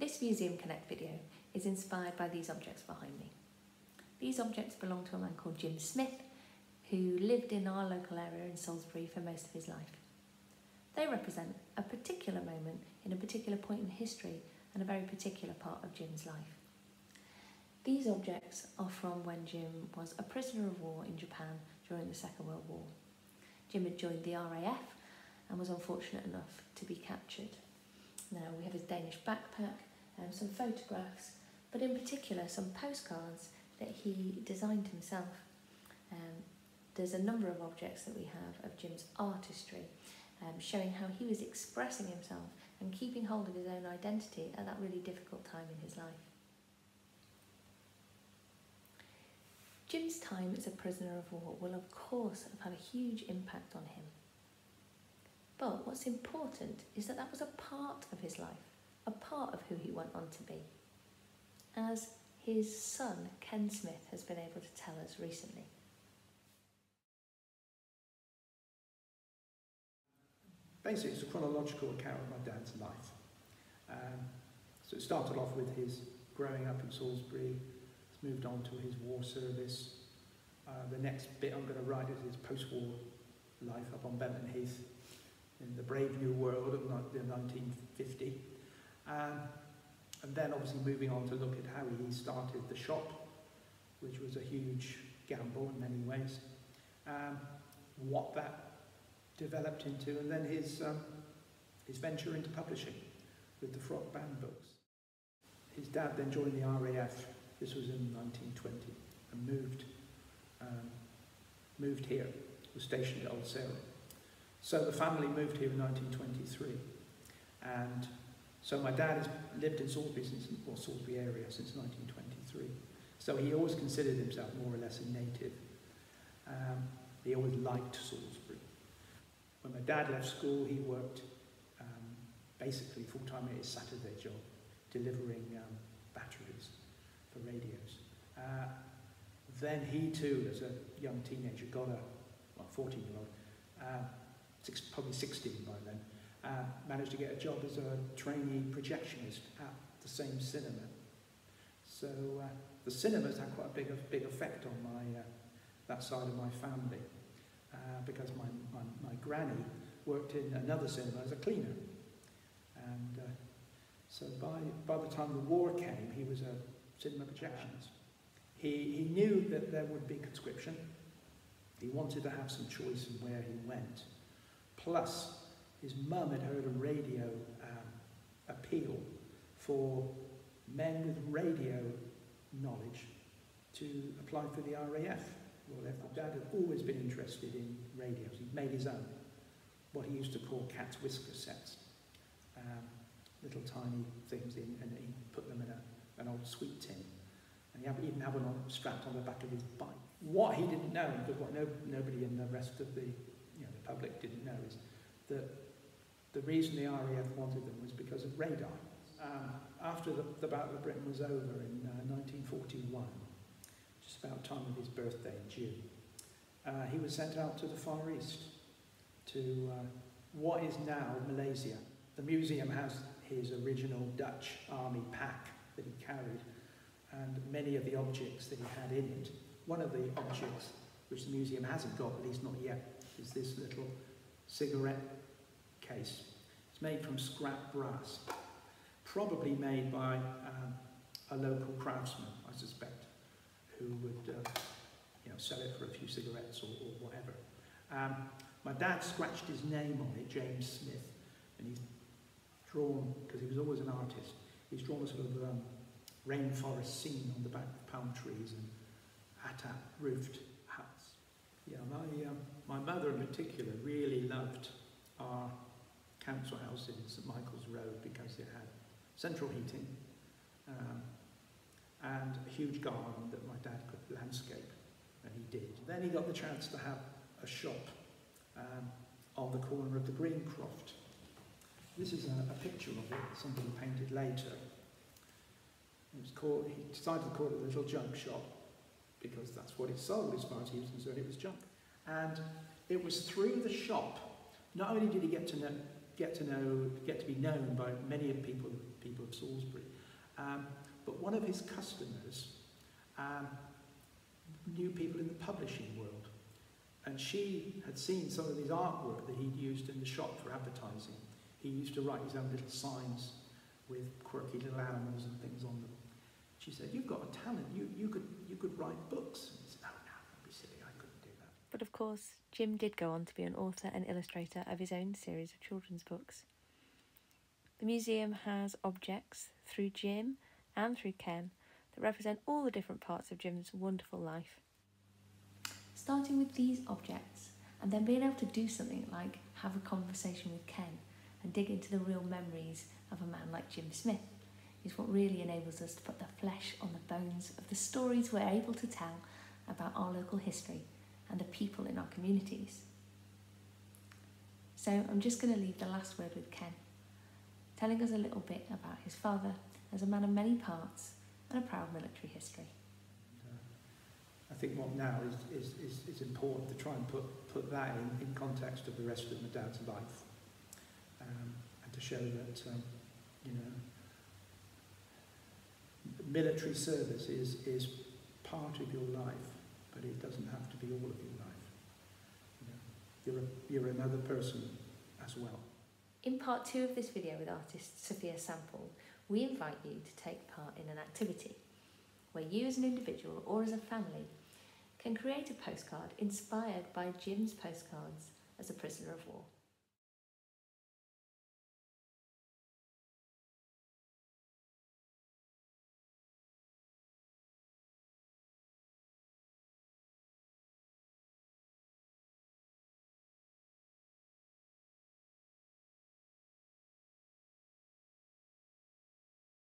This Museum Connect video is inspired by these objects behind me. These objects belong to a man called Jim Smith, who lived in our local area in Salisbury for most of his life. They represent a particular moment in a particular point in history and a very particular part of Jim's life. These objects are from when Jim was a prisoner of war in Japan during the Second World War. Jim had joined the RAF and was unfortunate enough to be captured. Now we have his Danish backpack and some photographs, but in particular some postcards that he designed himself. There's a number of objects that we have of Jim's artistry, showing how he was expressing himself and keeping hold of his own identity at that really difficult time in his life. Jim's time as a prisoner of war will of course have had a huge impact on him. But what's important is that that was a part of his life, a part of who he went on to be, as his son, Ken Smith, has been able to tell us recently. Basically, it's a chronological account of my dad's life. So it started off with his growing up in Salisbury, it's moved on to his war service. The next bit I'm going to write is his post-war life up on Benton Heath in the brave new world of the 1950. And then obviously moving on to look at how he started the shop, which was a huge gamble in many ways. What that developed into, and then his venture into publishing with the Frog Band Books. His dad then joined the RAF, this was in 1920, and moved here, was stationed at Old Sarum. So the family moved here in 1923, and so my dad has lived in Salisbury since 1923. So he always considered himself more or less a native. He always liked Salisbury. When my dad left school, he worked basically full-time at his Saturday job, delivering batteries for radios. Then he too, as a young teenager, got a 14-year-old, probably 16 by then, managed to get a job as a trainee projectionist at the same cinema. So the cinemas had quite a big effect on my that side of my family. Because my granny worked in another cinema as a cleaner, and so by the time the war came, he was a cinema projectionist. He knew that there would be conscription. He wanted to have some choice in where he went. Plus, his mum had heard a radio appeal for men with radio knowledge to apply for the RAF. Well, Dad had always been interested in radios. He'd made his own, what he used to call cat's whisker sets, little tiny things, and he put them in an old sweet tin. And he even had one strapped on the back of his bike. What he didn't know, because what nobody in the rest of the public didn't know, is that the reason the RAF wanted them was because of radar. After the Battle of Britain was over in 1941. Just about time of his birthday in June, he was sent out to the Far East, to what is now Malaysia. The museum has his original Dutch army pack that he carried, and many of the objects that he had in it. One of the objects which the museum hasn't got, at least not yet, is this little cigarette case. It's made from scrap brass, probably made by a local craftsman, I suspect, who would sell it for a few cigarettes or whatever. My dad scratched his name on it, James Smith, and he's drawn, because he was always an artist, he's drawn a sort of rainforest scene on the back of palm trees and atap-roofed huts. Yeah, my mother in particular really loved our council house in St. Michael's Road because it had central heating, and a huge garden that my dad could landscape, and he did. Then he got the chance to have a shop on the corner of the Greencroft. This is a picture of it, somebody painted later. It was called, he decided to call it a little junk shop because that's what it sold as far as he was concerned, it was junk. And it was through the shop, not only did he get to know, get to be known by many of people of Salisbury. But one of his customers knew people in the publishing world, and she had seen some of his artwork that he'd used in the shop for advertising. He used to write his own little signs with quirky little animals and things on them. She said, "You've got a talent. You could write books." And he said, "Oh no, that'd be silly. I couldn't do that." But of course, Jim did go on to be an author and illustrator of his own series of children's books. The museum has objects through Jim and through Ken that represent all the different parts of Jim's wonderful life. Starting with these objects and then being able to do something like have a conversation with Ken and dig into the real memories of a man like Jim Smith is what really enables us to put the flesh on the bones of the stories we're able to tell about our local history and the people in our communities. So I'm just going to leave the last word with Ken, telling us a little bit about his father as a man of many parts and a proud military history. I think what now is important to try and put that in context of the rest of my dad's life, and to show that you know, military service is part of your life, but it doesn't have to be all of your life. You know, you're another person as well. In part 2 of this video with artist Sophia Sample, we invite you to take part in an activity where you as an individual or as a family can create a postcard inspired by Jim's postcards as a prisoner of war.